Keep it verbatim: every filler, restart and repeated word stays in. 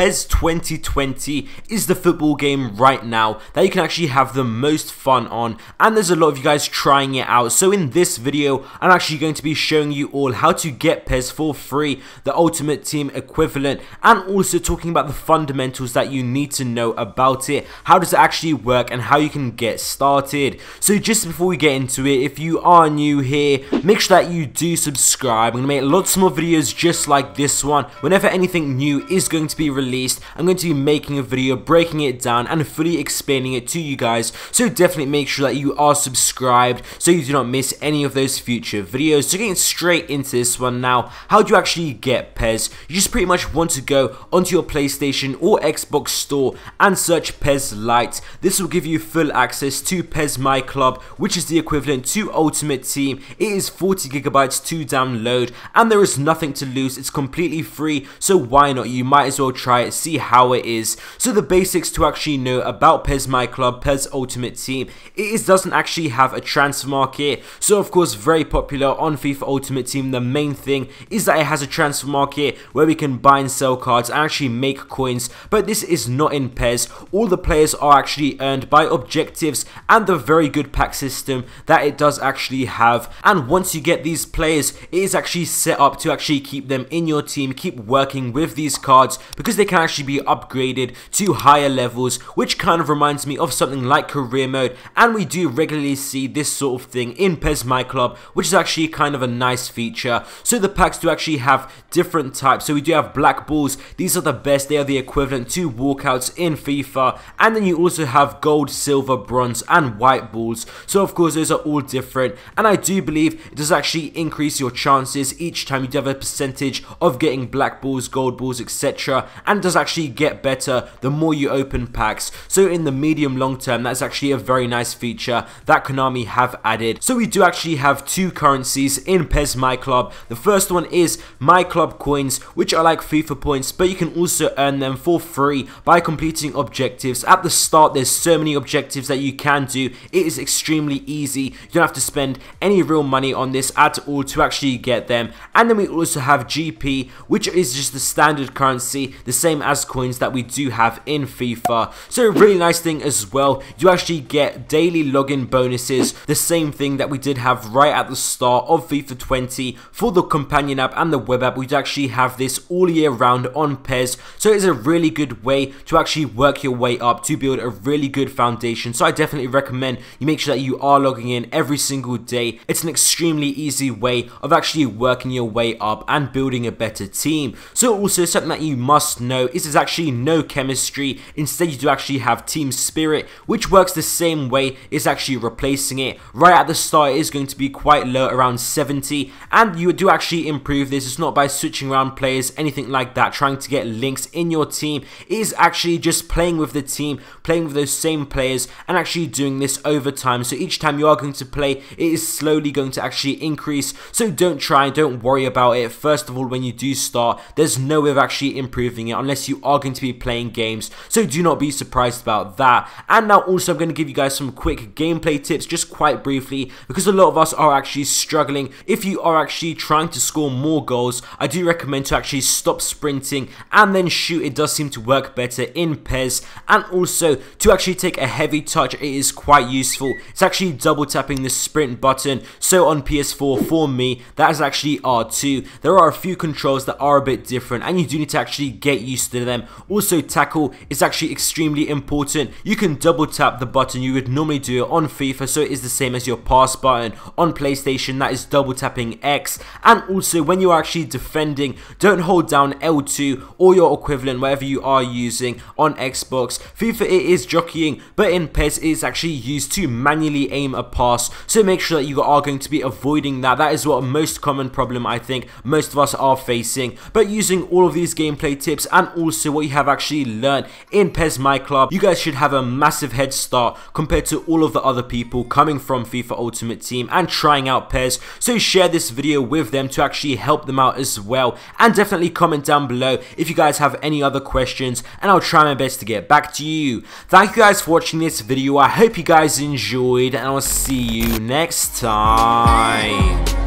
P E S twenty twenty is the football game right now that you can actually have the most fun on, and there's a lot of you guys trying it out. So in this video, I'm actually going to be showing you all how to get P E S for free, the Ultimate Team equivalent, and also talking about the fundamentals that you need to know about it, how does it actually work, and how you can get started. So just before we get into it, if you are new here, make sure that you do subscribe. I'm going to make lots more videos just like this one. Whenever anything new is going to be released, I'm going to be making a video breaking it down and fully explaining it to you guys, so definitely make sure that you are subscribed so you do not miss any of those future videos. So getting straight into this one now, how do you actually get P E S? You just pretty much want to go onto your PlayStation or Xbox store and search P E S Lite. This will give you full access to P E S My Club, which is the equivalent to Ultimate Team. It is forty gigabytes to download and there is nothing to lose, it's completely free, so why not? You might as well try it, see how it is. So the basics to actually know about P E S My Club, P E S Ultimate Team, it is, doesn't actually have a transfer market. So of course, very popular on FIFA Ultimate Team, the main thing is that it has a transfer market where we can buy and sell cards and actually make coins, but this is not in P E S. All the players are actually earned by objectives and the very good pack system that it does actually have, and once you get these players, it is actually set up to actually keep them in your team, keep working with these cards because they can actually be upgraded to higher levels, which kind of reminds me of something like career mode, and we do regularly see this sort of thing in P E S My Club, which is actually kind of a nice feature. So the packs do actually have different types, so we do have black balls, these are the best, they are the equivalent to walkouts in FIFA, and then you also have gold, silver, bronze and white balls. So of course those are all different, and I do believe it does actually increase your chances each time. You do have a percentage of getting black balls, gold balls, etc, and does actually get better the more you open packs. So in the medium long term, that's actually a very nice feature that Konami have added. So we do actually have two currencies in P E S My Club. The first one is My Club coins, which are like FIFA points, but you can also earn them for free by completing objectives. At the start there's so many objectives that you can do, it is extremely easy, you don't have to spend any real money on this at all to actually get them. And then we also have G P, which is just the standard currency, the same as coins that we do have in FIFA. So a really nice thing as well, you actually get daily login bonuses, the same thing that we did have right at the start of FIFA twenty for the companion app and the web app. We'd actually have this all year round on P E S, so it's a really good way to actually work your way up to build a really good foundation. So I definitely recommend you make sure that you are logging in every single day. It's an extremely easy way of actually working your way up and building a better team. So also something that you must know is there's actually no chemistry, instead you do actually have team spirit, which works the same way, it's actually replacing it. Right at the start it is going to be quite low, around seventy, and you do actually improve this. It's not by switching around players, anything like that, trying to get links in your team, it is actually just playing with the team, playing with those same players and actually doing this over time. So each time you are going to play, it is slowly going to actually increase, so don't try, don't worry about it. First of all, when you do start, there's no way of actually improving it unless you are going to be playing games, so do not be surprised about that. And now also I'm going to give you guys some quick gameplay tips, just quite briefly, because a lot of us are actually struggling. If you are actually trying to score more goals, I do recommend to actually stop sprinting and then shoot. It does seem to work better in P E S, and also to actually take a heavy touch, it is quite useful. It's actually double tapping the sprint button, so on P S four for me that is actually R two. There are a few controls that are a bit different and you do need to actually get used to them. Also tackle is actually extremely important. You can double tap the button, you would normally do it on FIFA, so it is the same as your pass button on PlayStation, that is double tapping X. And also when you are actually defending, don't hold down L two or your equivalent, whatever you are using on Xbox. FIFA it is jockeying, but in P E S it is actually used to manually aim a pass, so make sure that you are going to be avoiding that. That is what most common problem I think most of us are facing. But using all of these gameplay tips and also what you have actually learned in P E S My Club, you guys should have a massive head start compared to all of the other people coming from FIFA Ultimate Team and trying out P E S. So share this video with them to actually help them out as well, and definitely comment down below if you guys have any other questions and I'll try my best to get back to you. Thank you guys for watching this video, I hope you guys enjoyed and I'll see you next time.